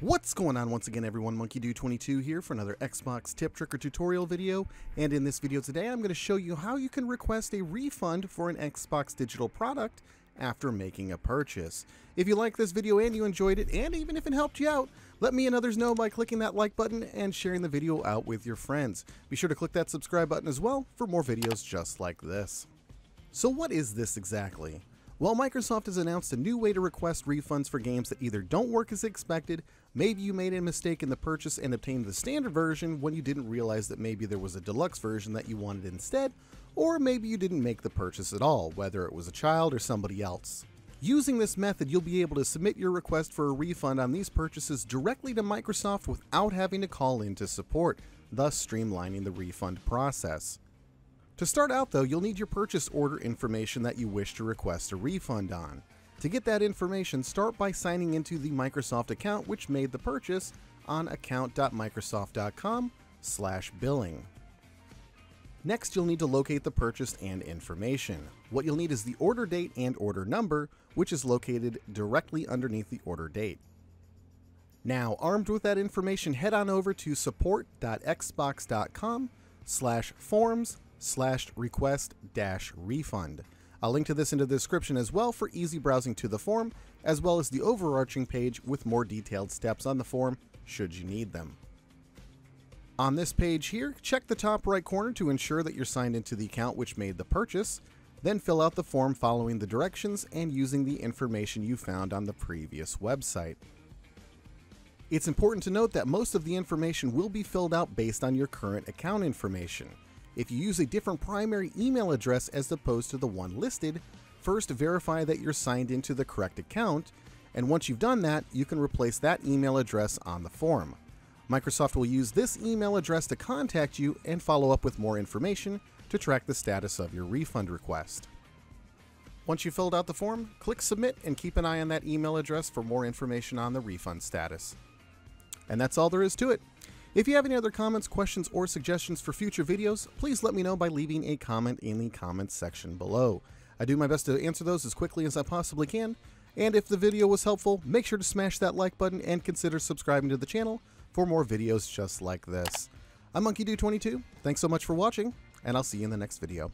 What's going on once again everyone, Monkiedude22 here for another Xbox tip, trick, or tutorial video. And in this video today I'm going to show you how you can request a refund for an Xbox digital product after making a purchase. If you liked this video and you enjoyed it, and even if it helped you out, let me and others know by clicking that like button and sharing the video out with your friends. Be sure to click that subscribe button as well for more videos just like this. So what is this exactly? Well, Microsoft has announced a new way to request refunds for games that either don't work as expected, maybe you made a mistake in the purchase and obtained the standard version when you didn't realize that maybe there was a deluxe version that you wanted instead, or maybe you didn't make the purchase at all, whether it was a child or somebody else. Using this method, you'll be able to submit your request for a refund on these purchases directly to Microsoft without having to call in to support, thus streamlining the refund process. To start out though, you'll need your purchase order information that you wish to request a refund on. To get that information, start by signing into the Microsoft account which made the purchase on account.microsoft.com/billing. Next, you'll need to locate the purchase and information. What you'll need is the order date and order number, which is located directly underneath the order date. Now, armed with that information, head on over to support.xbox.com/forms/request-refund. I'll link to this in the description as well for easy browsing to the form, as well as the overarching page with more detailed steps on the form should you need them. On this page here, check the top right corner to ensure that you're signed into the account which made the purchase, then fill out the form following the directions and using the information you found on the previous website. It's important to note that most of the information will be filled out based on your current account information. If you use a different primary email address as opposed to the one listed, first verify that you're signed into the correct account, and once you've done that, you can replace that email address on the form. Microsoft will use this email address to contact you and follow up with more information to track the status of your refund request. Once you've filled out the form, click Submit and keep an eye on that email address for more information on the refund status. And that's all there is to it. If you have any other comments, questions, or suggestions for future videos, please let me know by leaving a comment in the comments section below. I do my best to answer those as quickly as I possibly can, and if the video was helpful, make sure to smash that like button and consider subscribing to the channel for more videos just like this. I'm Monkiedude22, thanks so much for watching, and I'll see you in the next video.